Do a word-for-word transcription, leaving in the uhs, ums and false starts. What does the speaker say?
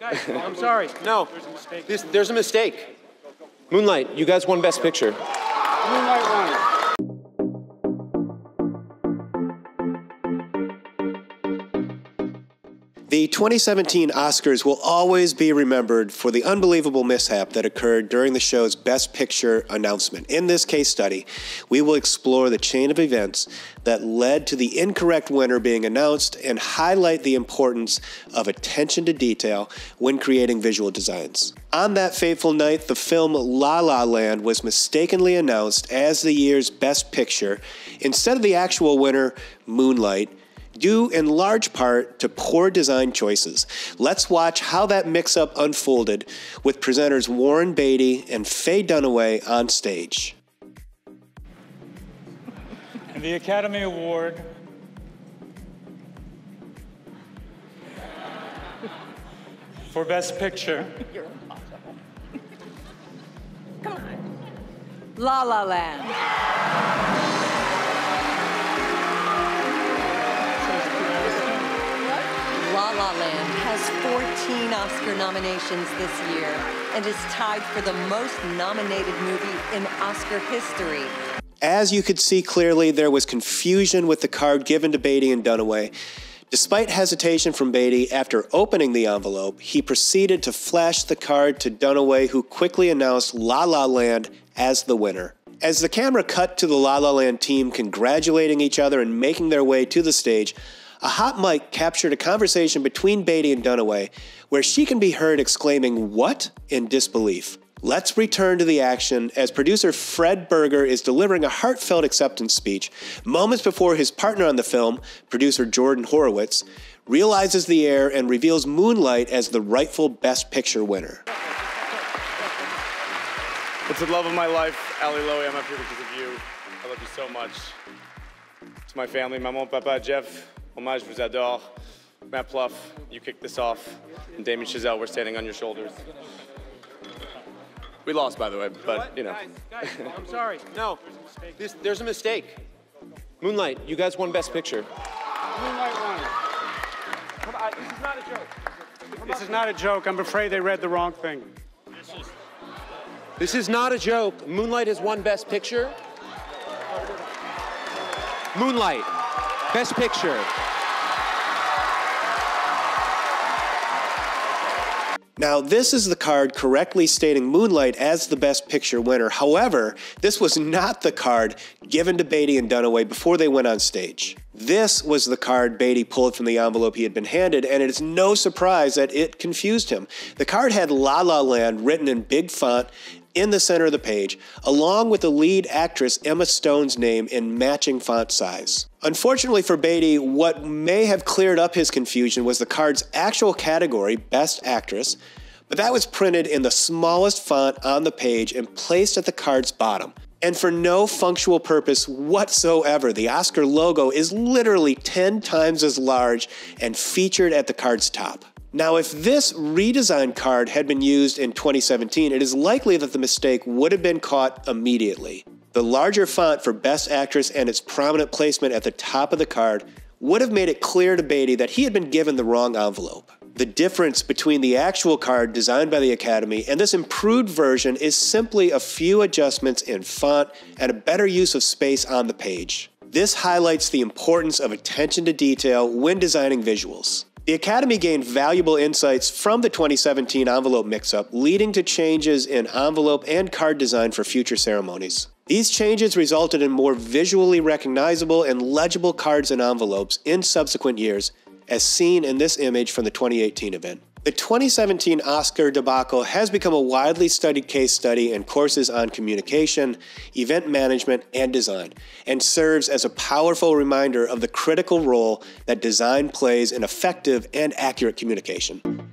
Guys, guys, I'm sorry. No, there's a mistake. This, there's a mistake. Moonlight, you guys won Best Picture. Moonlight won it. The twenty seventeen Oscars will always be remembered for the unbelievable mishap that occurred during the show's Best Picture announcement. In this case study, we will explore the chain of events that led to the incorrect winner being announced and highlight the importance of attention to detail when creating visual designs. On that fateful night, the film La La Land was mistakenly announced as the year's Best Picture instead of the actual winner, Moonlight, due in large part to poor design choices. Let's watch how that mix-up unfolded with presenters Warren Beatty and Faye Dunaway on stage. The Academy Award for Best Picture. You're impossible. Come on. La La Land. La La Land has fourteen Oscar nominations this year and is tied for the most nominated movie in Oscar history. As you could see clearly, there was confusion with the card given to Beatty and Dunaway. Despite hesitation from Beatty, after opening the envelope, he proceeded to flash the card to Dunaway, who quickly announced La La Land as the winner. As the camera cut to the La La Land team congratulating each other and making their way to the stage, a hot mic captured a conversation between Beatty and Dunaway where she can be heard exclaiming, "What?" in disbelief. Let's return to the action as producer Fred Berger is delivering a heartfelt acceptance speech moments before his partner on the film, producer Jordan Horowitz, realizes the error and reveals Moonlight as the rightful Best Picture winner. It's the love of my life, Allie Lowy. I'm up here because of you. I love you so much. To my family, Maman, Papa, Jeff, Homage, vous adore. Matt Plouffe, you kicked this off. And Damien Chazelle, we're standing on your shoulders. We lost, by the way, but, you know. Guys, guys, I'm sorry. No, this, there's a mistake. Moonlight, you guys won Best Picture. Moonlight won. Come on, this is not a joke. This is not a joke. I'm afraid they read the wrong thing. This is not a joke. Moonlight has won Best Picture. Moonlight. Best Picture. Now, this is the card correctly stating Moonlight as the Best Picture winner. However, this was not the card given to Beatty and Dunaway before they went on stage. This was the card Beatty pulled from the envelope he had been handed, and it is no surprise that it confused him. The card had La La Land written in big font in the center of the page, along with the lead actress Emma Stone's name in matching font size. Unfortunately for Beatty, what may have cleared up his confusion was the card's actual category, Best Actress, but that was printed in the smallest font on the page and placed at the card's bottom. And for no functional purpose whatsoever, the Oscar logo is literally ten times as large and featured at the card's top. Now, if this redesigned card had been used in twenty seventeen, it is likely that the mistake would have been caught immediately. The larger font for Best Actress and its prominent placement at the top of the card would have made it clear to Beatty that he had been given the wrong envelope. The difference between the actual card designed by the Academy and this improved version is simply a few adjustments in font and a better use of space on the page. This highlights the importance of attention to detail when designing visuals. The Academy gained valuable insights from the twenty seventeen envelope mix-up, leading to changes in envelope and card design for future ceremonies. These changes resulted in more visually recognizable and legible cards and envelopes in subsequent years, as seen in this image from the twenty eighteen event. The twenty seventeen Oscar debacle has become a widely studied case study in courses on communication, event management, and design, and serves as a powerful reminder of the critical role that design plays in effective and accurate communication.